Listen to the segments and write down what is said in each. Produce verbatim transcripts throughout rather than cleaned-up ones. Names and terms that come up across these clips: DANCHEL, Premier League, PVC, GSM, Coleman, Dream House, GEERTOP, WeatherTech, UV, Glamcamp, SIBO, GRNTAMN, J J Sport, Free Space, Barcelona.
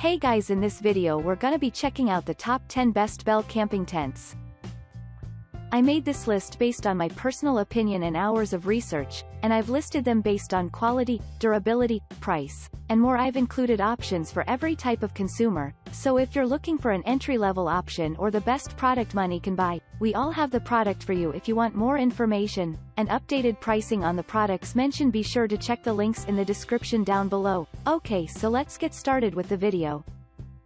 Hey guys, in this video we're gonna be checking out the top ten best Bell camping tents. I made this list based on my personal opinion and hours of research, and I've listed them based on quality, durability, price, and more. I've included options for every type of consumer, so if you're looking for an entry-level option or the best product money can buy, we all have the product for you. If you want more information and updated pricing on the products mentioned, be sure to check the links in the description down below. Okay, so let's get started with the video.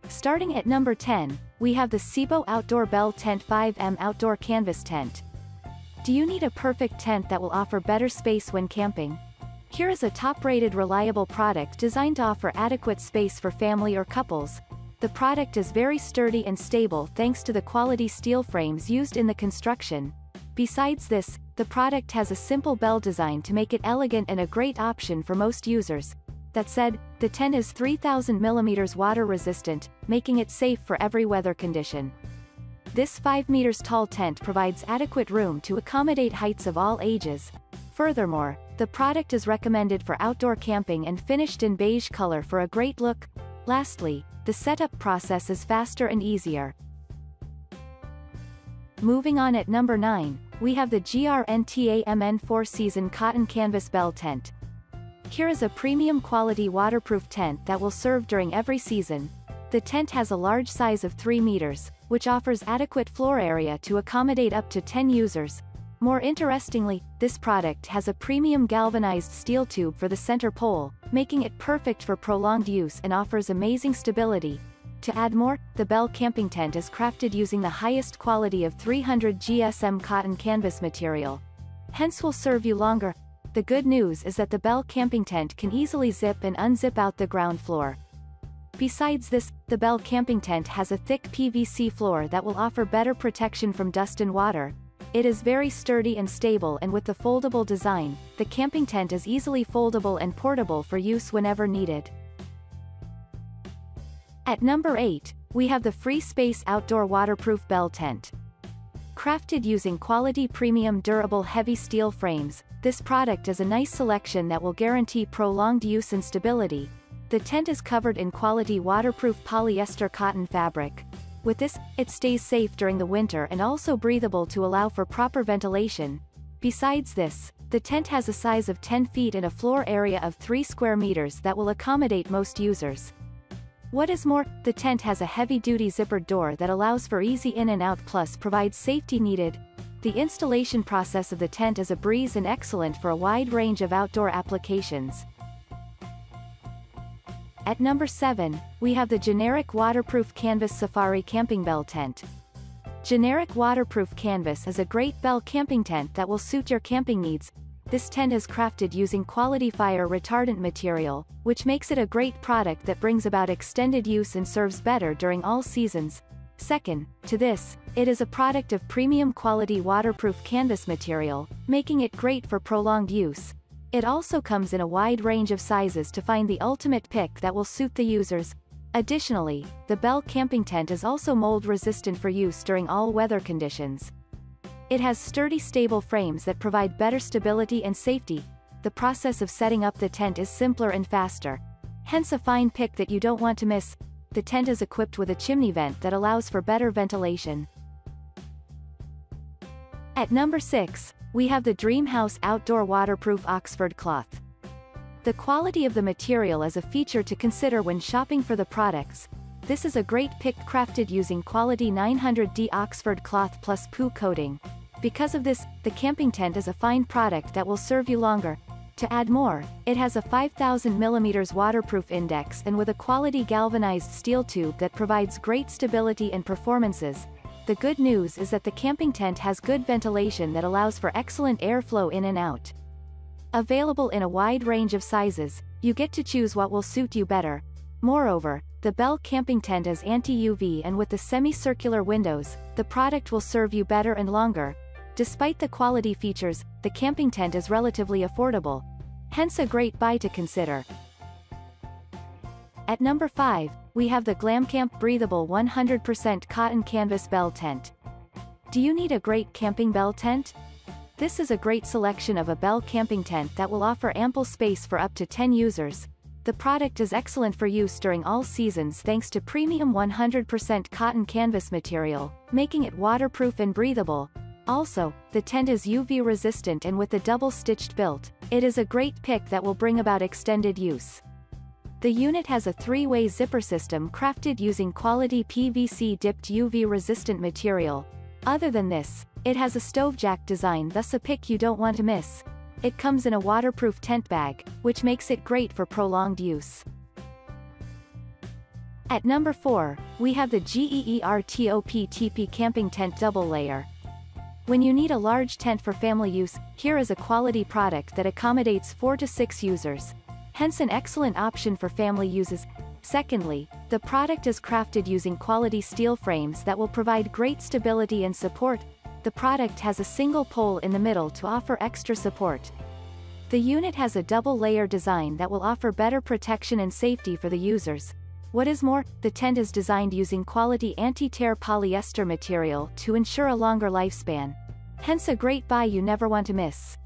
Starting at number ten, we have the SIBO Outdoor Bell Tent five M Outdoor Canvas Tent. Do you need a perfect tent that will offer better space when camping? Here is a top-rated reliable product designed to offer adequate space for family or couples. The product is very sturdy and stable thanks to the quality steel frames used in the construction. Besides this, the product has a simple bell design to make it elegant and a great option for most users. That said, the tent is three thousand millimeters water resistant, making it safe for every weather condition. This five meters tall tent provides adequate room to accommodate heights of all ages. Furthermore, the product is recommended for outdoor camping and finished in beige color for a great look. Lastly, the setup process is faster and easier. Moving on, at number nine, we have the GRNTAMN four season Cotton Canvas Bell Tent. Here is a premium quality waterproof tent that will serve during every season. The tent has a large size of three meters, which offers adequate floor area to accommodate up to ten users. More interestingly, this product has a premium galvanized steel tube for the center pole, making it perfect for prolonged use and offers amazing stability. To add more, the Bell camping tent is crafted using the highest quality of three hundred G S M cotton canvas material. Hence will serve you longer. The good news is that the Bell camping tent can easily zip and unzip out the ground floor. Besides this, the Bell camping tent has a thick P V C floor that will offer better protection from dust and water. It is very sturdy and stable, and with the foldable design, the camping tent is easily foldable and portable for use whenever needed. At number eight, we have the Free Space Outdoor Waterproof Bell Tent. Crafted using quality premium durable heavy steel frames, this product is a nice selection that will guarantee prolonged use and stability. The tent is covered in quality waterproof polyester cotton fabric. With this, it stays safe during the winter and also breathable to allow for proper ventilation. Besides this, the tent has a size of ten feet and a floor area of three square meters that will accommodate most users. What is more, the tent has a heavy-duty zippered door that allows for easy in and out, plus provides safety needed. The installation process of the tent is a breeze and excellent for a wide range of outdoor applications. At number seven, we have the Generic Waterproof Canvas Safari Camping Bell Tent. Generic Waterproof Canvas is a great Bell camping tent that will suit your camping needs. This tent is crafted using quality fire retardant material, which makes it a great product that brings about extended use and serves better during all seasons. Second to this, it is a product of premium quality waterproof canvas material, making it great for prolonged use. It also comes in a wide range of sizes to find the ultimate pick that will suit the users. Additionally, the Bell camping tent is also mold resistant for use during all weather conditions. It has sturdy stable frames that provide better stability and safety. The process of setting up the tent is simpler and faster. Hence a fine pick that you don't want to miss. The tent is equipped with a chimney vent that allows for better ventilation. At number six, we have the Dream House Outdoor Waterproof Oxford Cloth. The quality of the material is a feature to consider when shopping for the products. This is a great pick, crafted using quality nine hundred D Oxford cloth plus P U coating. Because of this, the camping tent is a fine product that will serve you longer. To add more, it has a five thousand millimeters waterproof index and with a quality galvanized steel tube that provides great stability and performances. The good news is that the camping tent has good ventilation that allows for excellent airflow in and out. Available in a wide range of sizes, you get to choose what will suit you better. Moreover, the Bell camping tent is anti U V, and with the semicircular windows, the product will serve you better and longer. Despite the quality features, the camping tent is relatively affordable. Hence a great buy to consider. At number five, we have the Glamcamp Breathable one hundred percent Cotton Canvas Bell Tent. Do you need a great camping bell tent? This is a great selection of a Bell camping tent that will offer ample space for up to ten users. The product is excellent for use during all seasons thanks to premium one hundred percent cotton canvas material, making it waterproof and breathable. Also, the tent is U V resistant, and with a double-stitched built, it is a great pick that will bring about extended use. The unit has a three-way zipper system crafted using quality P V C-dipped U V-resistant material. Other than this, it has a stovejack design, thus a pick you don't want to miss. It comes in a waterproof tent bag, which makes it great for prolonged use. At number four, we have the GEERTOP T P Camping Tent Double Layer. When you need a large tent for family use, here is a quality product that accommodates four to six users. Hence an excellent option for family uses. Secondly, the product is crafted using quality steel frames that will provide great stability and support. The product has a single pole in the middle to offer extra support. The unit has a double-layer design that will offer better protection and safety for the users. What is more, the tent is designed using quality anti-tear polyester material to ensure a longer lifespan. Hence a great buy you never want to miss.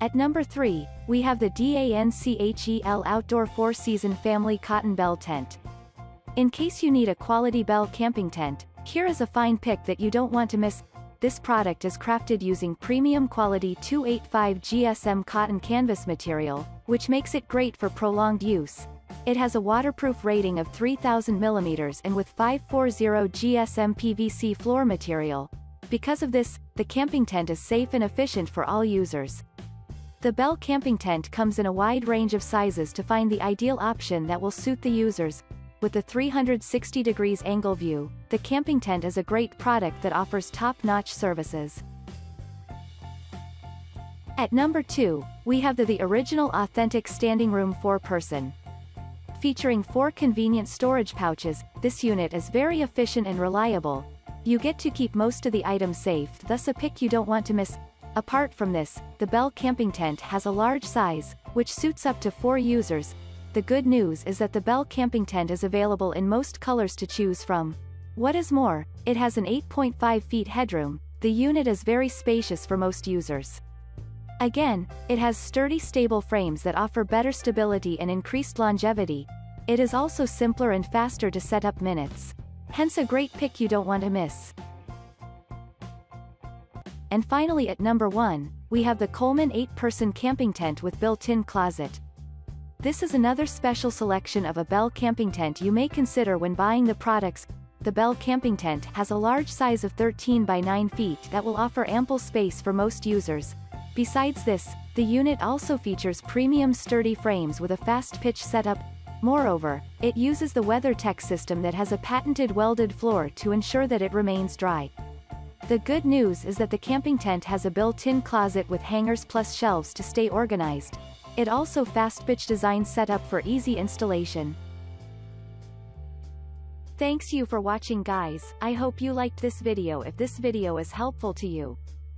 At number three, we have the DANCHEL Outdoor four season Family Cotton Bell Tent. In case you need a quality bell camping tent, here is a fine pick that you don't want to miss. This product is crafted using premium quality two eighty-five G S M cotton canvas material, which makes it great for prolonged use. It has a waterproof rating of three thousand millimeters and with five forty G S M P V C floor material. Because of this, the camping tent is safe and efficient for all users. The Bell Camping Tent comes in a wide range of sizes to find the ideal option that will suit the users. With a three hundred sixty degrees angle view, the camping tent is a great product that offers top-notch services. At number two, we have the, the Original Authentic Standing Room four person. Featuring four convenient storage pouches, this unit is very efficient and reliable. You get to keep most of the items safe, thus a pick you don't want to miss. Apart from this, the Bell Camping Tent has a large size, which suits up to four users. The good news is that the Bell Camping Tent is available in most colors to choose from. What is more, it has an eight point five feet headroom. The unit is very spacious for most users. Again, it has sturdy stable frames that offer better stability and increased longevity. It is also simpler and faster to set up minutes. Hence a great pick you don't want to miss. And finally at number one, we have the Coleman eight person Camping Tent with built-in closet. This is another special selection of a Bell Camping Tent you may consider when buying the products. The Bell Camping Tent has a large size of thirteen by nine feet that will offer ample space for most users. Besides this, the unit also features premium sturdy frames with a fast pitch setup. Moreover, it uses the WeatherTech system that has a patented welded floor to ensure that it remains dry. The good news is that the camping tent has a built-in closet with hangers plus shelves to stay organized. It also fast pitch design set up for easy installation. Thanks you for watching guys, I hope you liked this video. If this video is helpful to you,